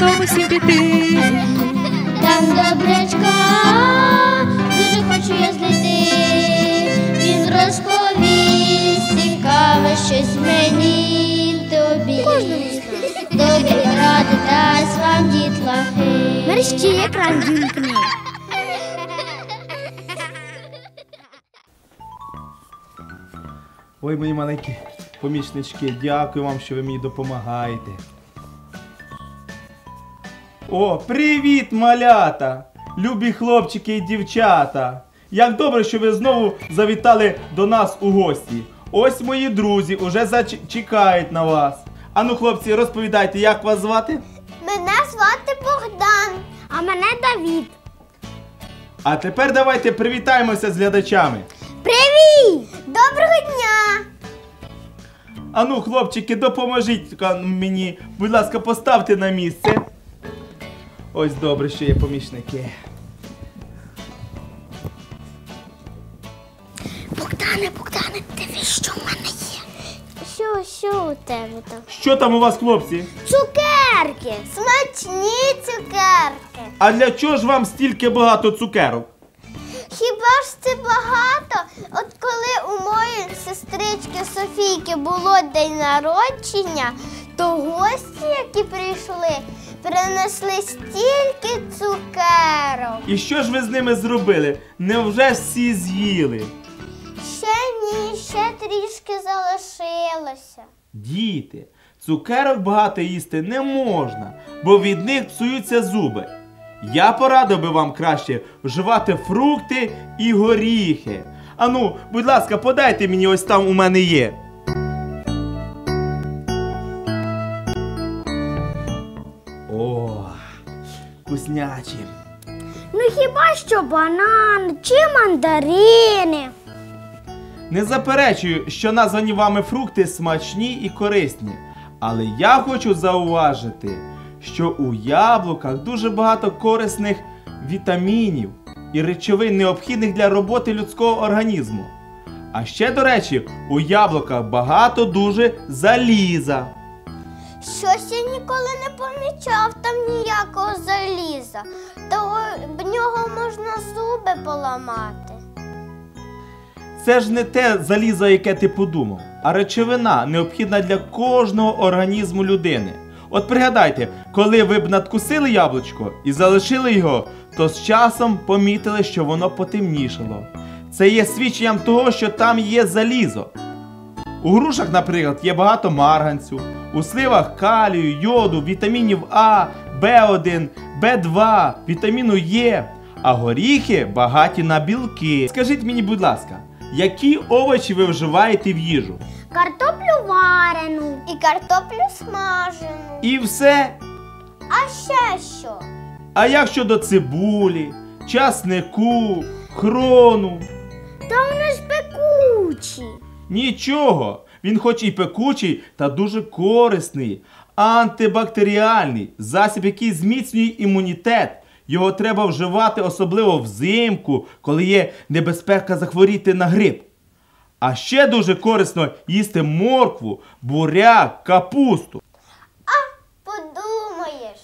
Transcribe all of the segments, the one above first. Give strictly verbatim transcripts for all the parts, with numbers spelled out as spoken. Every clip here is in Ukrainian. готовий всім піти. Там добрячка, дуже хочу я знайти. Він розповість цікаве щось мені тобі. Добрі ради дасть вам, дітлахи. Мерщій екран дімкни. Ой, мої маленькі помічнички, дякую вам, що ви мені допомагаєте. О, привіт, малята! Любі хлопчики і дівчата! Як добре, що ви знову завітали до нас у гості. Ось мої друзі уже зачекають на вас. Ану, хлопці, розповідайте, як вас звати? Мене звати Богдан, а мене Давід. А тепер давайте привітаємося з глядачами. Привіт! Доброго дня! Ану, хлопчики, допоможіть мені. Будь ласка, поставте на місце. Ось добре, що є помічники. Богдане, Богдане, дивись, що в мене є. Що, що у тебе там? Що там у вас, хлопці? Цукерки! Смачні цукерки! А для чого ж вам стільки багато цукерок? Хіба ж це багато? От коли у моєї сестрички Софійки було день народження, то гості, які прийшли, принесли стільки цукерок. І що ж ви з ними зробили? Невже всі з'їли? Ще ні, ще трішки залишилося. Діти, цукерок багато їсти не можна, бо від них псуються зуби. Я порадив би вам краще вживати фрукти і горіхи. Ану, будь ласка, подайте мені, ось там у мене є. О, вкуснячі. Ну хіба що банан чи мандарини. Не заперечую, що названі вами фрукти смачні і корисні. Але я хочу зауважити, що у яблуках дуже багато корисних вітамінів і речовин, необхідних для роботи людського організму. А ще, до речі, у яблуках багато дуже заліза. Щось я ніколи не помічав там ніякого заліза. Того в нього можна зуби поламати. Це ж не те залізо, яке ти подумав, а речовина, необхідна для кожного організму людини. От пригадайте, коли ви б надкусили яблучко і залишили його, то з часом помітили, що воно потемнішало. Це є свідченням того, що там є залізо. У грушах, наприклад, є багато марганцю, у сливах калію, йоду, вітамінів А, Б один, Б два, вітаміну Е, а горіхи багаті на білки. Скажіть мені, будь ласка, які овочі ви вживаєте в їжу? Картоплю варену. І картоплю смажену. І все? А ще що? А як щодо цибулі, часнику, хрону? Та вони ж пекучі. Нічого. Він хоч і пекучий, та дуже корисний, антибактеріальний, засіб, який зміцнює імунітет. Його треба вживати особливо взимку, коли є небезпека захворіти на грип. А ще дуже корисно їсти моркву, буряк, капусту. А, подумаєш.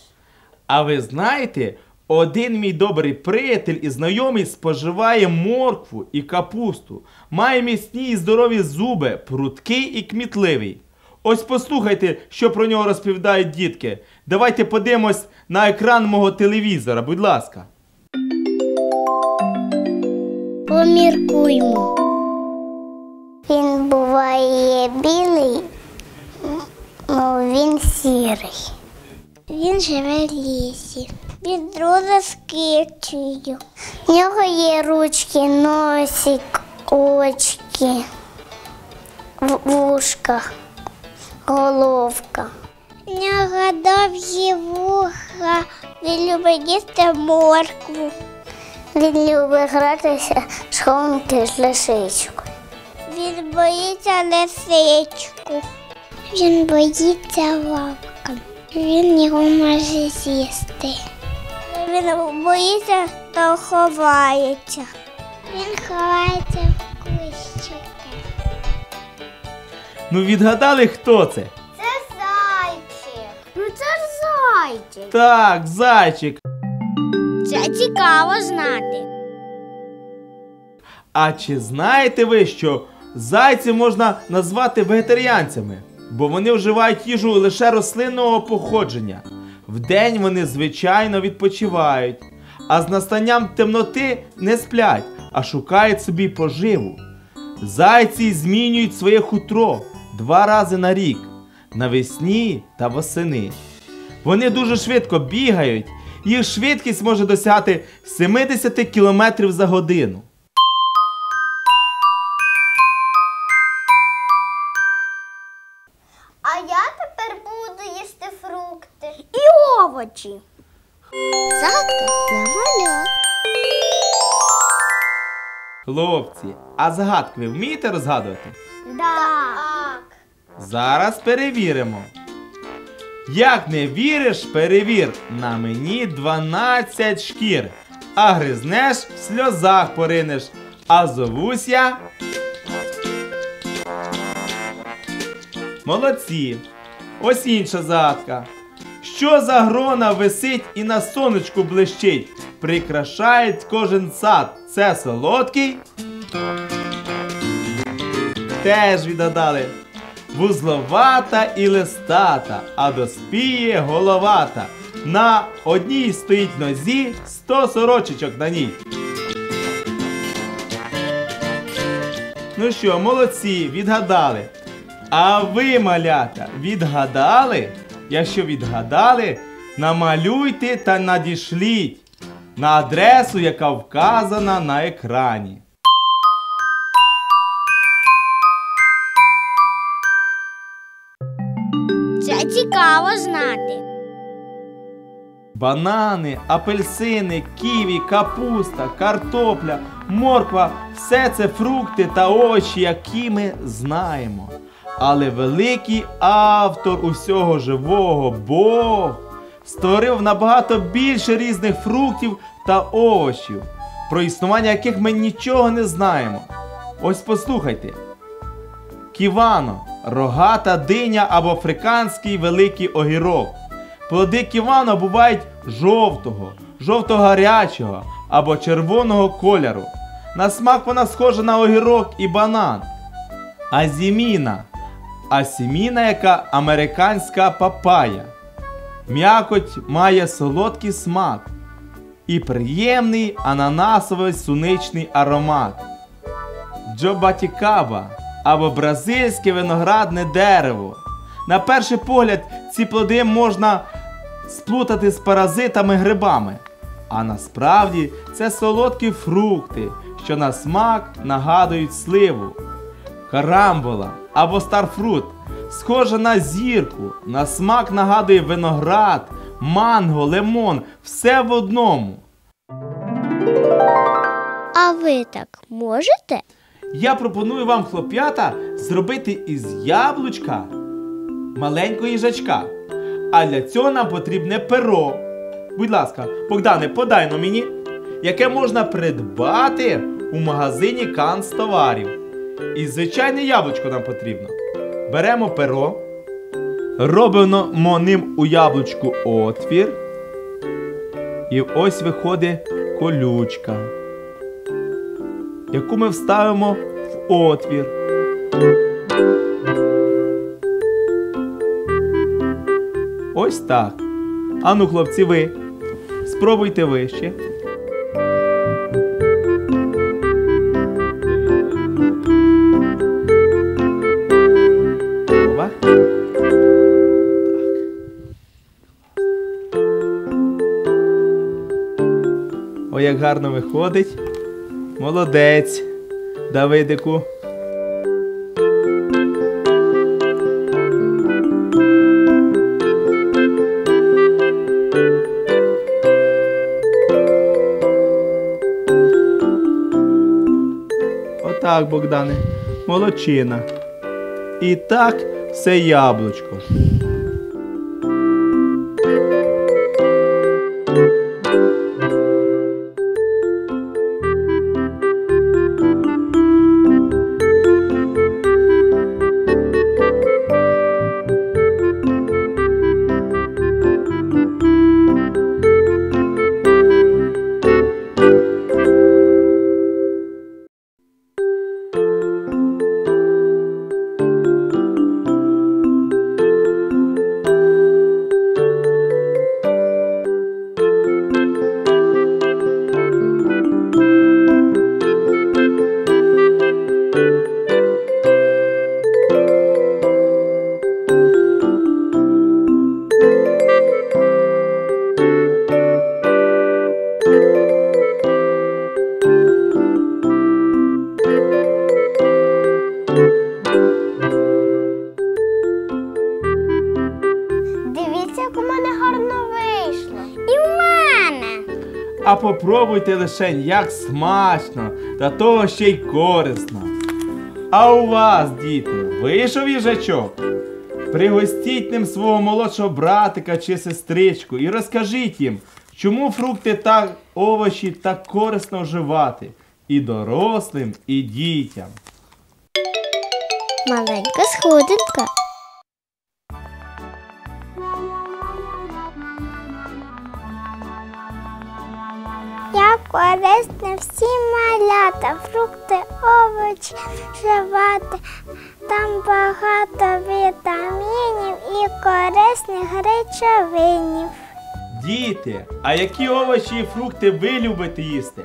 А ви знаєте, один мій добрий приятель і знайомий споживає моркву і капусту. Має міцні і здорові зуби, прудкий і кмітливий. Ось послухайте, що про нього розповідають дітки. Давайте подивимось на екран мого телевізора, будь ласка. Поміркуймо. Він буває білий, але він сірий. Він живе в лісі. Відро заскичує. В нього є ручки, носик, очки, вушка, головка. В нього довгі вуха. Він любить їсти моркву. Він любить гратися з хованки з лисичкою. Він боїться лисичку. Він боїться вовка. Він його може з'їсти. Він боїться, то ховається. Він ховається в кущі. Ну відгадали, хто це? Це зайчик. Ну це ж зайчик. Так, зайчик. Це цікаво знати. А чи знаєте ви, що зайців можна назвати вегетаріанцями? Бо вони вживають їжу лише рослинного походження. Вдень вони, звичайно, відпочивають. А з настанням темноти не сплять, а шукають собі поживу. Зайці змінюють своє хутро два рази на рік. Навесні та восени. Вони дуже швидко бігають. Їх швидкість може досягати сімдесят кілометрів за годину. А я тепер буду їсти фрукти і овочі. Садка для малят. Хлопці, а загадки ви вмієте розгадувати? Так. Зараз перевіримо. Як не віриш, перевір. На мені дванадцять шкір. А гризнеш, в сльозах поринеш. А зовусь я... Молодці! Ось інша загадка. Що за грона висить і на сонечку блищить? Прикрашають кожен сад. Це солодкий? Теж відгадали. Вузловата і листата, а доспіє головата. На одній стоїть нозі, сто сорочечок на ній. Ну що, молодці, відгадали. А ви, малята, відгадали? Якщо відгадали, намалюйте та надішліть на адресу, яка вказана на екрані. Це цікаво знати. Банани, апельсини, ківі, капуста, картопля, морква – все це фрукти та овочі, які ми знаємо. Але великий автор усього живого – Бог – створив набагато більше різних фруктів та овочів, про існування яких ми нічого не знаємо. Ось послухайте. Ківано – рогата диня або африканський великий огірок. Плоди ківано бувають жовтого, жовто-гарячого або червоного кольору. На смак вона схожа на огірок і банан. Азіміна – асіміна, яка американська папая. М'якоть має солодкий смак і приємний ананасовий суничний аромат. Джобатікаба або бразильське виноградне дерево. На перший погляд ці плоди можна сплутати з паразитами-грибами. А насправді це солодкі фрукти, що на смак нагадують сливу. Карамбола або старфрут схожа на зірку, на смак нагадує виноград, манго, лимон, все в одному. А ви так можете? Я пропоную вам, хлоп'ята, зробити із яблучка маленького їжачка. А для цього нам потрібне перо. Будь ласка, Богдане, подай но мені, яке можна придбати у магазині канцтоварів. І звичайне яблучко нам потрібно. Беремо перо, робимо ним у яблучку отвір. І ось виходить колючка, яку ми вставимо в отвір. Ось так. Ану, хлопці, ви. Спробуйте вище. О, як гарно виходить. Молодець, Давидику. Отак, Богдане, молодчина. І так все яблучко. Та попробуйте лишень, як смачно, та того ще й корисно. А у вас, діти, вийшов їжачок? Пригостіть ним свого молодшого братика чи сестричку і розкажіть їм, чому фрукти та овочі так корисно вживати і дорослим, і дітям. Маленька сходинка. Як корисно всі малята, фрукти, овочі вживати. Там багато вітамінів і корисних речовинів. Діти, а які овочі і фрукти ви любите їсти?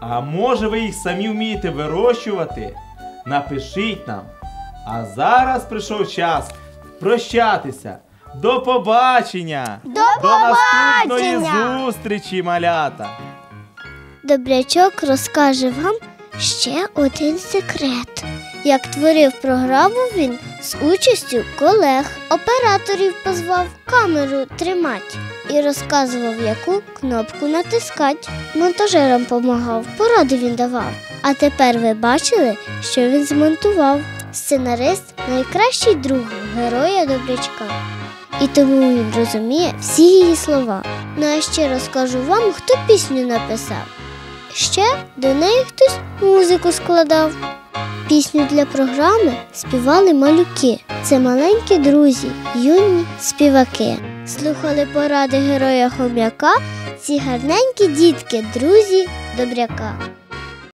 А може ви їх самі вмієте вирощувати? Напишіть нам. А зараз прийшов час прощатися. До побачення! До, До наступної зустрічі, малята! Добрячок розкаже вам ще один секрет. Як творив програму, він з участю колег, операторів позвав камеру тримати і розказував, яку кнопку натискати. Монтажерам помагав, поради він давав. А тепер ви бачили, що він змонтував. Сценарист – найкращий друг героя Добрячка. І тому він розуміє всі її слова. Ну а ще розкажу вам, хто пісню написав. Ще до неї хтось музику складав. Пісню для програми співали малюки. Це маленькі друзі, юні співаки. Слухали поради героя Хом'яка ці гарненькі дітки, друзі Добряка.